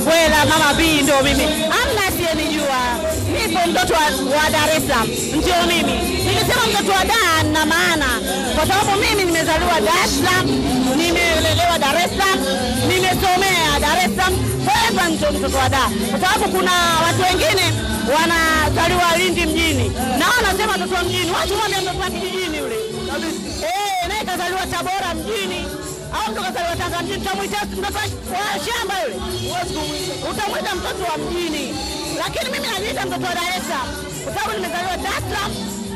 Abwela mama B ndio mimi. Hamna asiyenijua. Nipo mtoto wa Dar es Salaam. Ndio mimi. Nikisema mtoto wa Dar na maana kwa sababu mimi nimezaliwa Dar es Salaam, nimelelewa Dar es Salaam, nimesomea Dar es Salaam. Kwa hiyo ndio mtoto wa Dar. Kwa sababu kuna watu wengine wanazaliwa Lindi mjini. Na wanasema mtoto wa mjini, watu wanaambia mtoto wa kijijini yule. Kabisa. Naye kazaliwa Tabora mjini. Au mtu kazaliwa Tanga mjini utamwita mtoto wa shamba yule? Huwezi kumwita. Utamwita mtoto wa mjini. Lakini mimi najiita mtoto wa Dar es Salaam. Kwa sababu nimezaliwa Dar es Salaam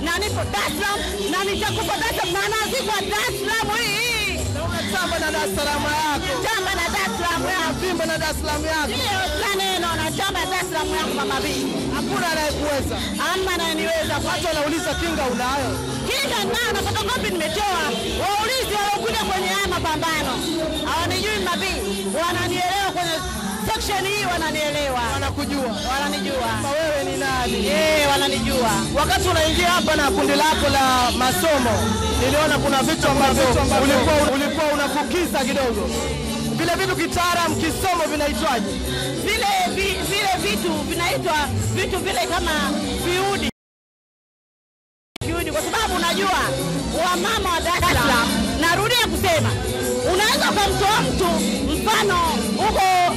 na nipo Dar es Salaam na nitakufa Dar es Salaam na nazikwa Dar es Salaam hii. Tamba na Dar es Salaam yako. Tamba na Dar es Salaam yako. Pimba na Dar es Salaam yako. Ndio sana naona tamba Dar es Salaam yako mama bii. Hakuna anayekuweza. Ama ananiweza. Watu wanauliza kinga unayo. Kinga nao natoka wapi nimetoa? Waulize walokuja kwenye haya mapambano. Hawanijui mabii. Wananielewa kwenye section hii wananielewa. Wanakujua. Wananijua. Kwa wewe ni nani? Wananijua. Wakati unaingia hapa na kundi lako la masomo, niliona kuna vitu ambavyo ulikuwa unafukiza kidogo. Vile vitu kitaalamu kisomo vinaitwaje? Vile vitu vinaitwa vitu vile kama viudi. Viudi kwa sababu unajua wa mama wa Dar es Salaam, narudia kusema unaweza kumtoa mtu mfano huko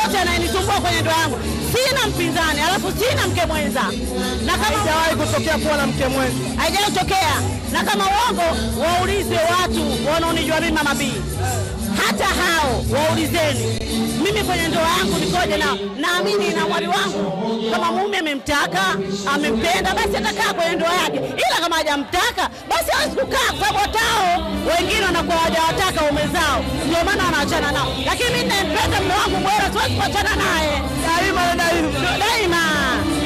yote anayenisumbua kwenye ndoa yangu. Sina mpinzani, alafu sina mke mwenza. Na kama hajawahi kutokea kuwa na mke mwenza. Haijawahi kutokea. Na kama uongo waulize watu wanaonijua mimi mama B. Hata hao waulizeni. Mimi kwenye ndoa yangu nikoje nao? Naamini na mwali wangu kama mume amemtaka, amempenda basi atakaa kwenye ndoa yake. Ila kama hajamtaka basi hawezi kukaa kwa botao. Wengine wanakuwa hawajawataka waume zao. Ndio maana wanaachana nao. Lakini mimi nampenda mume wangu bora siwezi kuachana naye. Daima.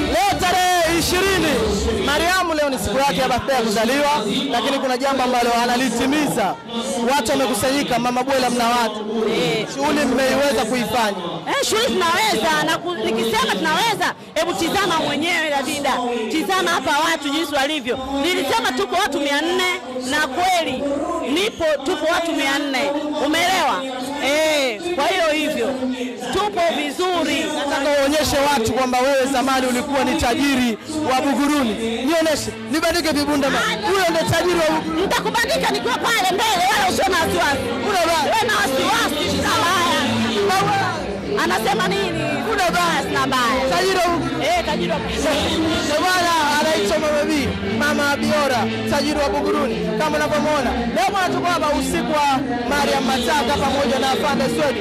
Leo tarehe 20 Mariamu leo ni siku yake ya birthday kuzaliwa, lakini kuna jambo ambalo analitimiza. Watu wamekusanyika mama Bwela mna watu. Shule mmeiweza kuifanya. Shule tunaweza na nikisema tunaweza, hebu tizama mwenyewe Davida. Tizama hapa watu jinsi walivyo. Nilisema tuko watu 400 na kweli nipo tuko watu 400. Umeelewa? Kwa hiyo hivyo tupo vizuri. Nataka uonyeshe watu kwamba wewe zamani ulikuwa ni tajiri wa Buguruni. Nionyeshe, nibandike vibunda mimi. Huyo ndio tajiri wa Buguruni. Nitakubandika nikiwa pale mbele wala usiona wasiwasi. Kuna baba. Wewe na wasiwasi sawa. Anasema nini? Kuna baba na baya. Tajiri wa Buguruni. Tajiri wa Buguruni. Bwana anaitwa Mama B. Mama Abiora, tajiri wa Buguruni. Kama unavyoona, leo tunatoka hapa usiku wa Mariam Matata pamoja na Afande Swedi.